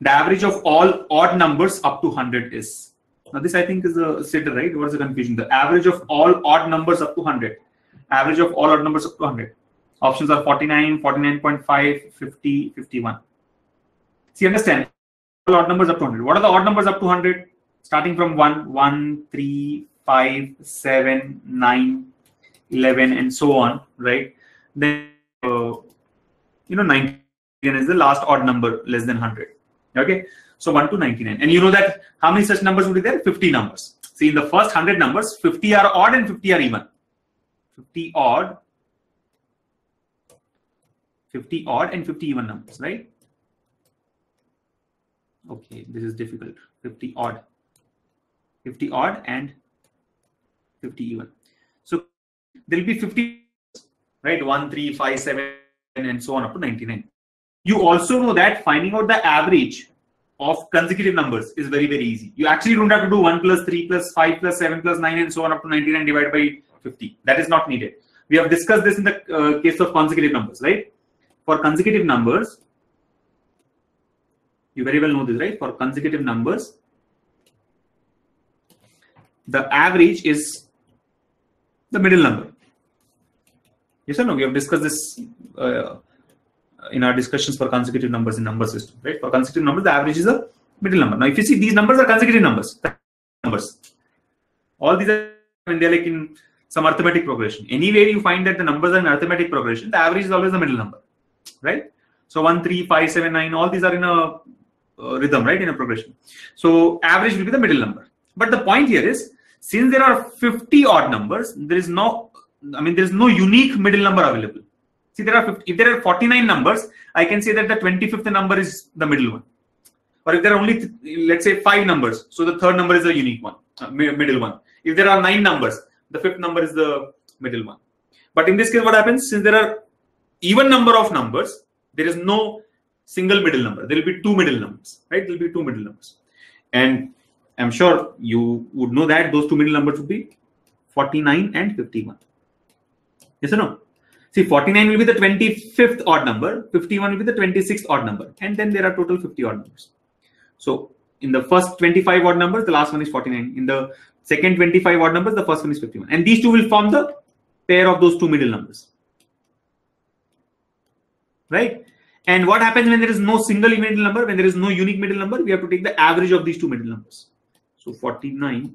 The average of all odd numbers up to 100 is. Now this I think is a sitter, right? What is the confusion? The average of all odd numbers up to 100. Average of all odd numbers up to 100. Options are 49, 49.5, 50, 51. See, understand, all odd numbers up to 100. What are the odd numbers up to 100? Starting from 1, 1, 3, 5, 7, 9, 11, and so on, right? Then, 99 is the last odd number, less than 100. Okay, so 1 to 99. And you know that how many such numbers would be there? 50 numbers. See, in the first 100 numbers, 50 are odd and 50 are even. 50 odd and 50 even numbers, right? Okay, this is difficult. 50 odd and 50 even. So there will be 50, right? 1, 3, 5, 7, and so on up to 99. You also know that finding out the average of consecutive numbers is very, very easy. You actually don't have to do 1 plus 3 plus 5 plus 7 plus 9 and so on up to 99 divided by 50. That is not needed. We have discussed this in the case of consecutive numbers, right? For consecutive numbers, you very well know this, right? For consecutive numbers, the average is the middle number. Yes or no? We have discussed this in our discussions for consecutive numbers in number system, right? For consecutive numbers, the average is the middle number. Now, if you see, these numbers are consecutive numbers. All these are, when they're like in some arithmetic progression. Anywhere you find that the numbers are in arithmetic progression, the average is always the middle number, right? So 1, 3, 5, 7, 9, all these are in a rhythm, right? In a progression. So average will be the middle number. But the point here is, since there are 50 odd numbers, there is no, I mean, there is no unique middle number available. See, there are 50, if there are 49 numbers, I can say that the 25th number is the middle one. Or if there are only, let's say, 5 numbers, so the third number is the unique one, middle one. If there are 9 numbers, the fifth number is the middle one. But in this case, what happens? Since there are even number of numbers, there is no single middle number. There will be two middle numbers, right? There will be two middle numbers. And I'm sure you would know that those two middle numbers would be 49 and 51. Yes or no? See, 49 will be the 25th odd number, 51 will be the 26th odd number, and then there are total 50 odd numbers. So in the first 25 odd numbers, the last one is 49. In the second 25 odd numbers, the first one is 51. And these two will form the pair of those two middle numbers. Right? And what happens when there is no single middle number, when there is no unique middle number? We have to take the average of these two middle numbers. So 49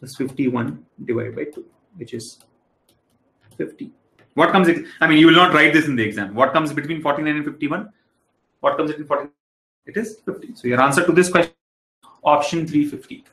plus 51 divided by 2, which is 50. What comes, I mean, you will not write this in the exam. What comes between 49 and 51? What comes between 49? It is 50. So your answer to this question, option 3, 50.